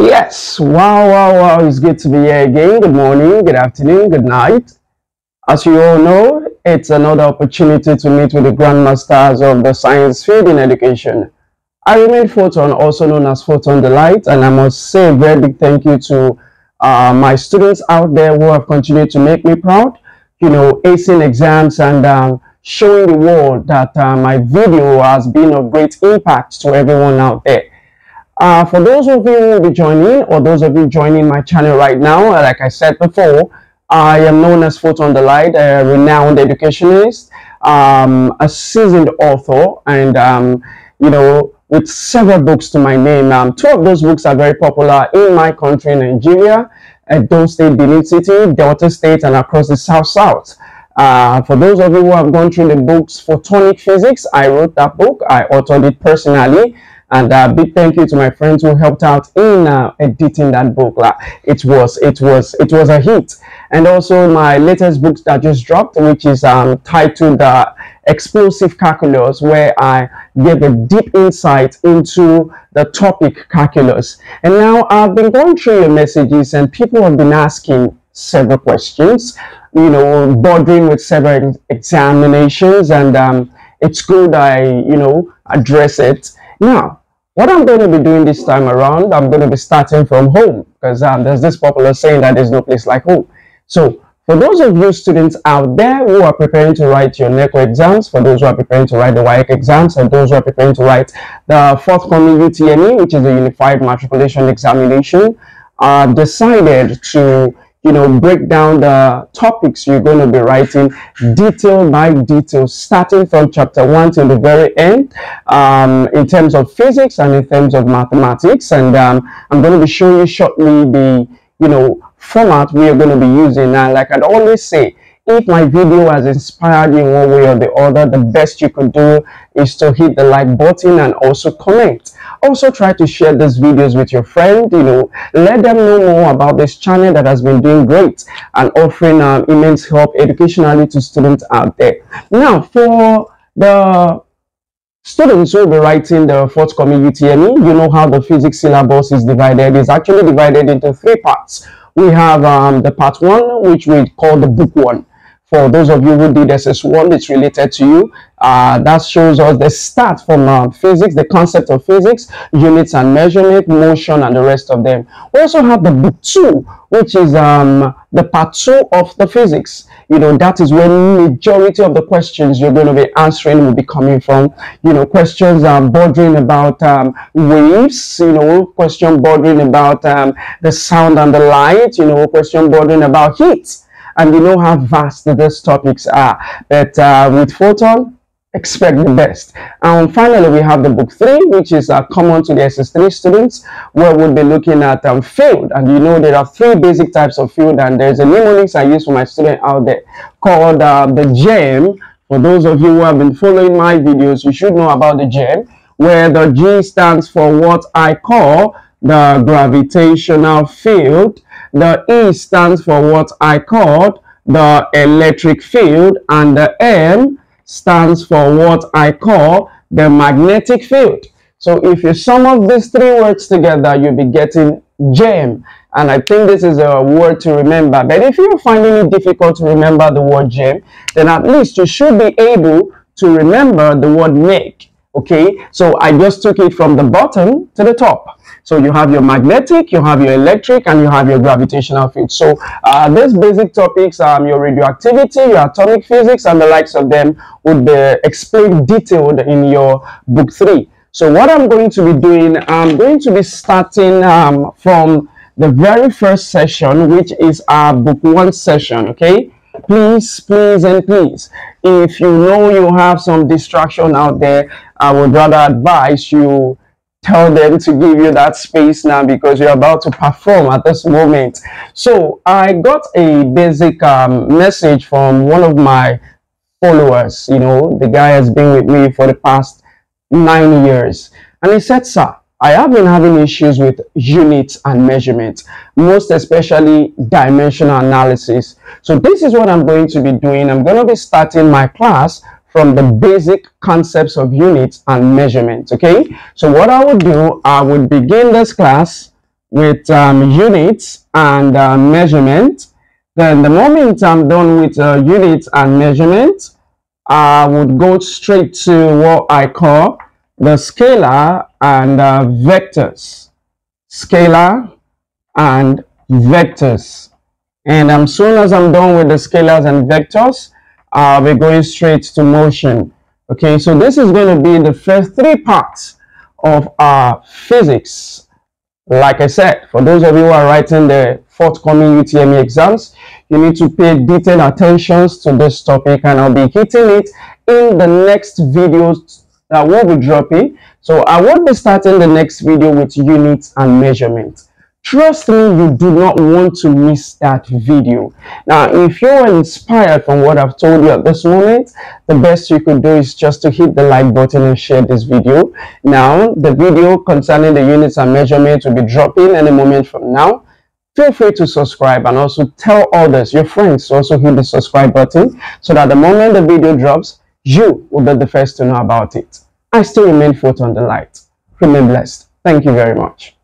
Yes, wow, it's good to be here again. Good morning, good afternoon, good night. As you all know, it's another opportunity to meet with the grandmasters of the science field in education. I remain Photon, also known as Photon Delight, and I must say a very big thank you to my students out there who have continued to make me proud, you know, acing exams and showing the world that my video has been of great impact to everyone out there. For those of you who will be joining, or those of you joining my channel right now, like I said before, I am known as Photon Delight, a renowned educationist, a seasoned author, and you know, with several books to my name. Two of those books are very popular in my country, Nigeria, Edo State, Benin City, Delta State, and across the South. For those of you who have gone through the books, Photonic Physics, I wrote that book, I authored it personally. And a big thank you to my friends who helped out in editing that book. It was a hit. And also my latest books that just dropped, which is titled Explosive Calculus, where I gave a deep insight into the topic calculus. And now I've been going through your messages, and people have been asking several questions, you know, bordering with several examinations, and it's good I, you know, address it. Now, what I'm going to be doing this time around, I'm going to be starting from home, because there's this popular saying that there's no place like home. So, for those of you students out there who are preparing to write your NECO exams, for those who are preparing to write the WAEC exams, and those who are preparing to write the forthcoming UTME, which is the Unified Matriculation Examination, decided to, you know, break down the topics you're going to be writing detail by detail, starting from chapter 1 till the very end, in terms of physics and in terms of mathematics. And I'm going to be showing you shortly the, you know, format we are going to be using. And like I'd always say, if my video has inspired you in one way or the other, the best you could do is to hit the like button and also comment. Also try to share these videos with your friend, you know, let them know more about this channel that has been doing great and offering immense help educationally to students out there. Now, for the students who will be writing the forthcoming UTME, you know how the physics syllabus is divided. It's actually divided into three parts. We have the part one, which we call the book one. For those of you who did SS1, it's related to you. That shows us the start from physics, the concept of physics, units and measurement, motion, and the rest of them. We also have the book 2, which is the part 2 of the physics. You know, that is where majority of the questions you're going to be answering will be coming from. You know, questions bordering about waves, you know, question bordering about the sound and the light, you know, question bordering about heat. And you know how vast these topics are, but with Photon, expect the best. And finally, we have the book 3, which is common to the SS3 students, where we'll be looking at field. And you know there are 3 basic types of field, and there's a mnemonics I use for my student out there called the GEM. For those of you who have been following my videos, you should know about the GEM, where the G stands for what I call the gravitational field, the E stands for what I called the electric field, and the M stands for what I call the magnetic field. So if you sum up these 3 words together, you'll be getting GEM. And I think this is a word to remember. But if you're finding it difficult to remember the word GEM, then at least you should be able to remember the word NEC. Okay, so I just took it from the bottom to the top. So you have your magnetic, you have your electric, and you have your gravitational field. So these basic topics, your radioactivity, your atomic physics, and the likes of them would be explained detailed in your book 3. So what I'm going to be doing, I'm going to be starting from the very first session, which is our book 1 session, okay? Please, please, and please, if you know you have some distraction out there, I would rather advise you tell them to give you that space now, because you're about to perform at this moment. So I got a basic message from one of my followers. You know, the guy has been with me for the past 9 years, and he said, "Sir, I have been having issues with units and measurement, most especially dimensional analysis. So this is what I'm going to be doing. I'm going to be starting my class from the basic concepts of units and measurement, okay? So what I would do, I would begin this class with units and measurement. Then the moment I'm done with units and measurement, I would go straight to what I call the scalar and vectors. Scalar and vectors. And as soon as I'm done with the scalars and vectors, we're going straight to motion. Okay, so this is going to be the first three parts of our physics. Like I said, for those of you who are writing the forthcoming UTME exams, you need to pay detailed attention to this topic, and I'll be hitting it in the next videos that will be dropping. So I will be starting the next video with units and measurements. Trust me, you do not want to miss that video. Now, if you're inspired from what I've told you at this moment, the best you could do is just to hit the like button and share this video. Now, the video concerning the units and measurements will be dropping any moment from now. Feel free to subscribe and also tell others, your friends, to also hit the subscribe button so that the moment the video drops, you will be the first to know about it. I still remain Photon Delight. Remain blessed. Thank you very much.